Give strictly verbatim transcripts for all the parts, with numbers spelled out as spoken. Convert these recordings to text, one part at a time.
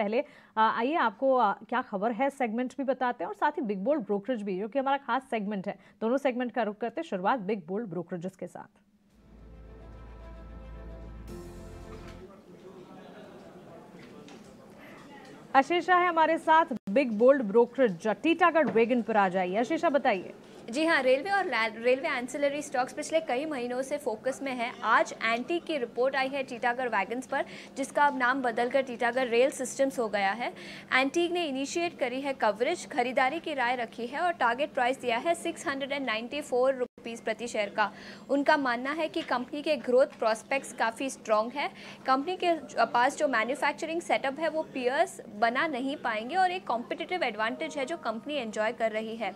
पहले आइए आपको क्या खबर है सेगमेंट भी बताते हैं और साथ ही बिग बोल्ड ब्रोकरेज भी, जो कि हमारा खास सेगमेंट है। दोनों सेगमेंट का रुख करते हैं, शुरुआत बिग बोल्ड ब्रोकरेजेस के साथ। आशीष शाह है हमारे साथ, big bold brokerage Titagarh wagon पर आ जाइए। आशीष शाह बताइए। जी हाँ, रेलवे और रेलवे एंसिलरी स्टॉक्स पिछले कई महीनों से फोकस में है। आज एंटी की रिपोर्ट आई है टीटागढ़ वैगन्स पर, जिसका अब नाम बदलकर टीटागढ़ रेल सिस्टम्स हो गया है। एंटी ने इनिशिएट करी है कवरेज, खरीदारी की राय रखी है और टारगेट प्राइस दिया है six hundred and ninety four rupees प्रति शेयर का। उनका मानना है कि कंपनी के ग्रोथ प्रॉस्पेक्ट्स काफ़ी स्ट्रॉन्ग है। कंपनी के पास जो मैन्युफैक्चरिंग सेटअप है वो पीयर्स बना नहीं पाएंगे और एक कॉम्पिटिटिव एडवांटेज है जो कंपनी एंजॉय कर रही है।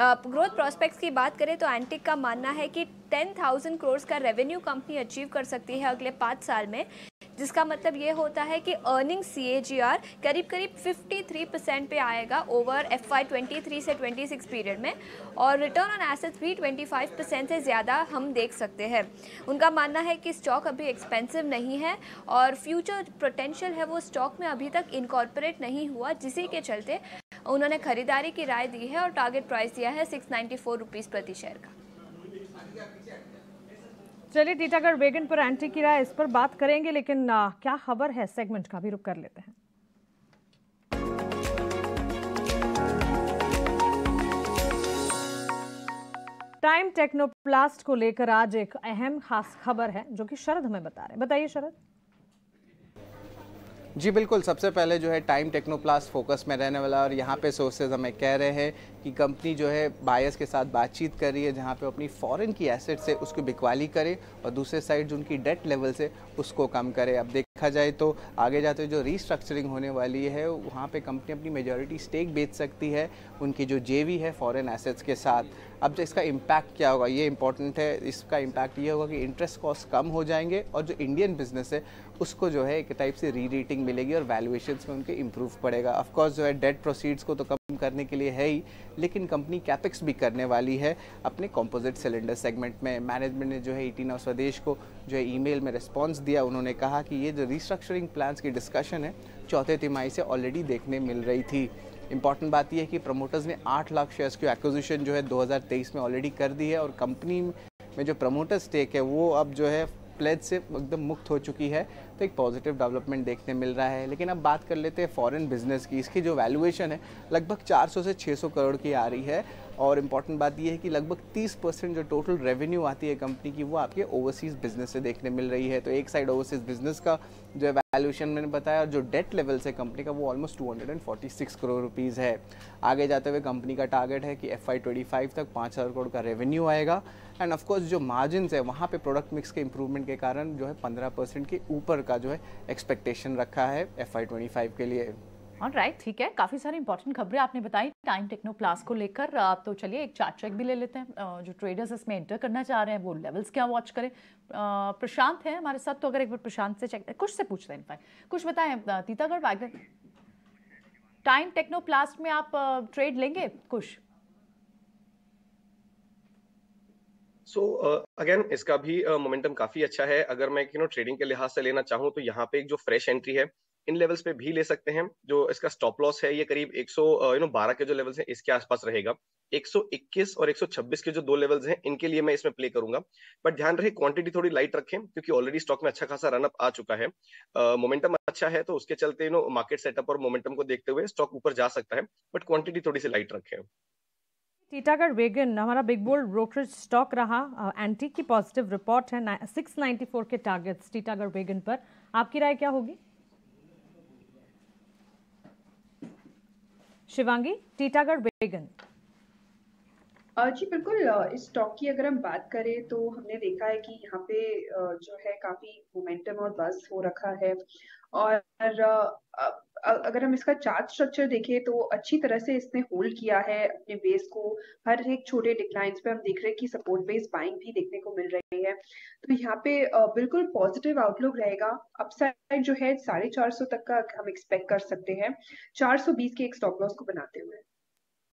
ग्रोथ प्रोस्पेक्ट्स की बात करें तो एंटिक का मानना है कि दस हज़ार करोड़ का रेवेन्यू कंपनी अचीव कर सकती है अगले पाँच साल में, जिसका मतलब ये होता है कि अर्निंग सीएजीआर करीब करीब तिरेपन परसेंट पे आएगा ओवर एफवाई तेईस से छब्बीस पीरियड में, और रिटर्न ऑन एसेट्स भी पच्चीस परसेंट से ज़्यादा हम देख सकते हैं। उनका मानना है कि स्टॉक अभी एक्सपेंसिव नहीं है और फ्यूचर पोटेंशियल है वो स्टॉक में अभी तक इनकॉर्पोरेट नहीं हुआ, जिसी के चलते उन्होंने खरीदारी की राय दी है और टारगेट प्राइस दिया है सिक्स नाइन्टी फोर रुपीज़ प्रति शेयर का। चलिए टीटागढ़ वैगन पर एंटी की राय, इस पर बात करेंगे, लेकिन क्या खबर है सेगमेंट का भी रुख कर लेते हैं। टाइम टेक्नोप्लास्ट को लेकर आज एक अहम खास खबर है जो कि शरद हमें बता रहे हैं। बताइए शरद। जी बिल्कुल, सबसे पहले जो है टाइम टेक्नोप्लास्ट फोकस में रहने वाला, और यहाँ पे सोर्सेज हमें कह रहे हैं कि कंपनी जो है बायर्स के साथ बातचीत कर रही है, जहाँ पे अपनी फॉरेन की एसेट से उसको बिकवाली करे और दूसरे साइड जो उनकी डेट लेवल से उसको कम करे। अब देखा जाए तो आगे जाते जो रीस्ट्रक्चरिंग होने वाली है वहाँ पर कंपनी अपनी मेजॉरिटी स्टेक बेच सकती है उनकी जो जेवी है फॉरेन एसेट्स के साथ। अब जो इसका इम्पैक्ट क्या होगा ये इम्पॉर्टेंट है। इसका इम्पैक्ट ये होगा कि इंटरेस्ट कॉस्ट कम हो जाएंगे और जो इंडियन बिजनेस है उसको जो है एक टाइप से री रेटिंग मिलेगी और वैल्यूएशंस में उनके इम्प्रूव पड़ेगा। ऑफ कोर्स जो है डेट प्रोसीड्स को तो कम करने के लिए है ही, लेकिन कंपनी कैपेक्स भी करने वाली है अपने कंपोजिट सिलेंडर सेगमेंट में। मैनेजमेंट ने जो है ईटी नाउ स्वदेश को जो है ईमेल में रिस्पॉन्स दिया। उन्होंने कहा कि ये जो रिस्ट्रक्चरिंग प्लान्स की डिस्कशन है चौथे तिमाही से ऑलरेडी देखने मिल रही थी। इंपॉर्टेंट बात यह है कि प्रमोटर्स ने आठ लाख शेयर्स की एक्विजिशन जो है दो हज़ार तेईस में ऑलरेडी कर दी है और कंपनी में जो प्रमोटर स्टेक है वो अब जो है प्लेज से एकदम मुक्त हो चुकी है, तो एक पॉजिटिव डेवलपमेंट देखने मिल रहा है। लेकिन अब बात कर लेते हैं फॉरेन बिजनेस की। इसकी जो वैल्यूएशन है लगभग चार सौ से छह सौ करोड़ की आ रही है और इम्पॉर्टेंट बात यह है कि लगभग तीस परसेंट जो टोटल रेवेन्यू आती है कंपनी की वो आपके ओवरसीज़ बिजनेस से देखने मिल रही है। तो एक साइड ओवरसीज़ बिजनेस का जो है वैल्यूएशन मैंने बताया, और जो डेट लेवल से कंपनी का वो ऑलमोस्ट दो सौ छियालीस करोड़ रुपीज़ है। आगे जाते हुए कंपनी का टारगेट है कि एफ आई ट्वेंटी फाइव तक पाँच हज़ार करोड़ का रेवेन्यू आएगा। एंड ऑफकोर्स जो मार्जिनस है वहाँ पर प्रोडक्ट मिक्स के इंप्रूवमेंट के कारण जो है पंद्रह परसेंट के ऊपर का जो है एक्सपेक्टेशन रखा है एफ आई ट्वेंटी फाइव के लिए। ऑल राइट, ठीक है, काफ़ी सारी इंपॉर्टेंट खबरें आपने बताई टाइम टेक्नोप्लास्ट को लेकर। आप तो चलिए एक चार्ट चेक भी ले लेते हैं। जो ट्रेडर्स इसमें एंटर करना चाह रहे हैं वो लेवल्स क्या वॉच करें। प्रशांत हैं हमारे साथ, तो अगर एक बार प्रशांत से चेक कुछ से पूछते हैं, इनफैक्ट कुछ बताएं तीतागढ़ वैगन टाइम टेक्नोप्लास्ट में आप ट्रेड लेंगे कुछ। सो so, अगेन uh, इसका भी मोमेंटम uh, काफ़ी अच्छा है। अगर मैं यू नो ट्रेडिंग के लिहाज से लेना चाहूँ तो यहाँ पे एक जो फ्रेश एंट्री है इन लेवल्स पे भी ले सकते हैं। जो इसका स्टॉप लॉस है ये करीब एक सौ बारह के जो लेवल्स हैं इसके आसपास रहेगा। एक सौ इक्कीस और एक सौ छब्बीस के जो दो लेवल्स हैं इनके लिए मैं इसमें प्ले करूंगा, बट ध्यान रहे क्वांटिटी थोड़ी लाइट रखें क्योंकि ऑलरेडी स्टॉक में अच्छा खासा रनअप आ चुका है। मोमेंटम अच्छा है तो उसके चलते यू नो मार्केट सेटअप और मोमेंटम को देखते हुए स्टॉक ऊपर जा सकता है, बट क्वांटिटी थोड़ी सी लाइट रखें। टीटागढ़ वैगन हमारा बिग बोल्ड ब्रोकरेज स्टॉक रहा। एंटी की पॉजिटिव रिपोर्ट है, सिक्स नाइन्टी फोर के टारगेट्स टीटागढ़ वैगन पर, आपकी राय क्या होगी शिवांगी टीटागढ़ वैगन? जी बिल्कुल, इस स्टॉक की अगर हम बात करें तो हमने देखा है कि यहाँ पे जो है काफी मोमेंटम और बस हो रखा है, और अगर हम इसका चार्ट स्ट्रक्चर देखें तो अच्छी तरह से इसने होल्ड किया है अपने बेस को। हर एक छोटे डिक्लाइंस पे हम देख रहे हैं कि सपोर्ट बेस बाइंग भी देखने को मिल रही है, तो यहाँ पे बिल्कुल पॉजिटिव आउटलुक रहेगा। अपसाइड जो है साढ़े चार सौ तक का हम एक्सपेक्ट कर सकते हैं चार सौ बीस के एक स्टॉप लॉस को बनाते हुए।